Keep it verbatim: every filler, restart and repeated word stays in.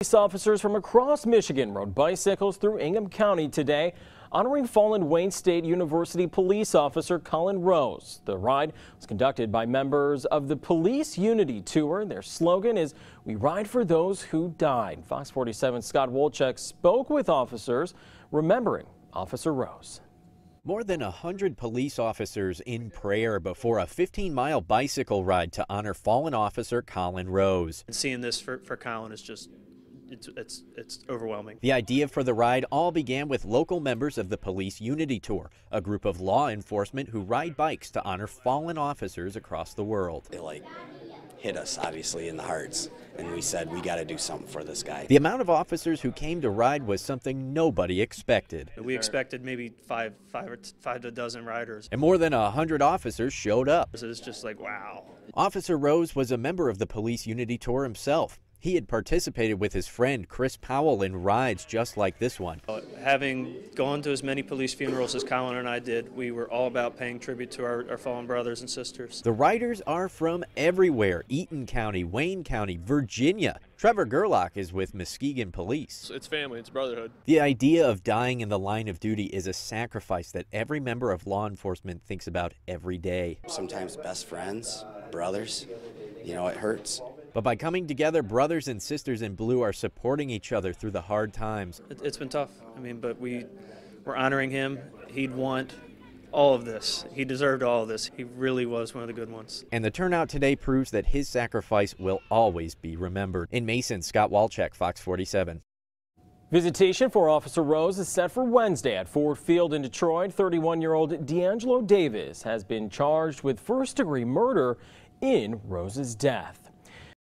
Police officers from across Michigan rode bicycles through Ingham County today, honoring fallen Wayne State University police officer Collin Rose. The ride was conducted by members of the Police Unity Tour. Their slogan is, "We ride for those who died." Fox forty-seven's Scott Wolchek spoke with officers remembering Officer Rose. More than one hundred police officers in prayer before a fifteen mile bicycle ride to honor fallen officer Collin Rose. And seeing this for, for Collin is just... It's, it's, it's overwhelming. The idea for the ride all began with local members of the Police Unity Tour, a group of law enforcement who ride bikes to honor fallen officers across the world. They like hit us obviously in the hearts, and we said we got to do something for this guy. The amount of officers who came to ride was something nobody expected. We expected maybe five, five, or five to a dozen riders, and more than a hundred officers showed up. So it's just like wow. Officer Rose was a member of the Police Unity Tour himself. He had participated with his friend Chris Powell in rides just like this one. Having gone to as many police funerals as Collin and I did, we were all about paying tribute to our, our fallen brothers and sisters. The riders are from everywhere: Eaton County, Wayne County, Virginia. Trevor Gerlach is with Muskegon Police. It's family, it's brotherhood. The idea of dying in the line of duty is a sacrifice that every member of law enforcement thinks about every day. Sometimes best friends, brothers, you know, it hurts. But by coming together, brothers and sisters in blue are supporting each other through the hard times. It's been tough, I mean, but we, we're honoring him. He'd want all of this. He deserved all of this. He really was one of the good ones. And the turnout today proves that his sacrifice will always be remembered. In Mason, Scott Wolchek, Fox forty-seven. Visitation for Officer Rose is set for Wednesday at Ford Field in Detroit. thirty-one-year-old D'Angelo Davis has been charged with first-degree murder in Rose's death.